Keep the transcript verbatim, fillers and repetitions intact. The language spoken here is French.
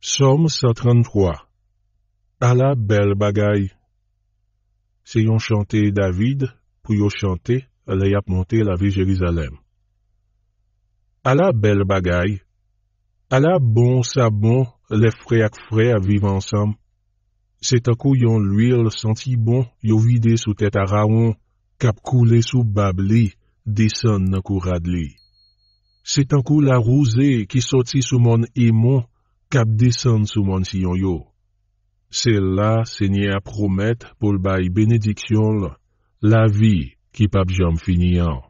Som cent trente-trois. À la belle bagaille. C'est yon chanté David, pour yon chanté, les yap monté la vie Jérusalem. À la belle bagaille. À la bon sabon, les frères ak frères vivent ensemble. C'est un coup yon l'huile senti bon, yon vidé sous tête Arawon, cap coulé sous babli, descend nan kouradli. C'est un coup la rousée qui sortit sous mon Imon, cap descend sous mon siyon yo. C'est là, Senyè a promettre pour le bail bénédiction, la vie qui pape jam finian.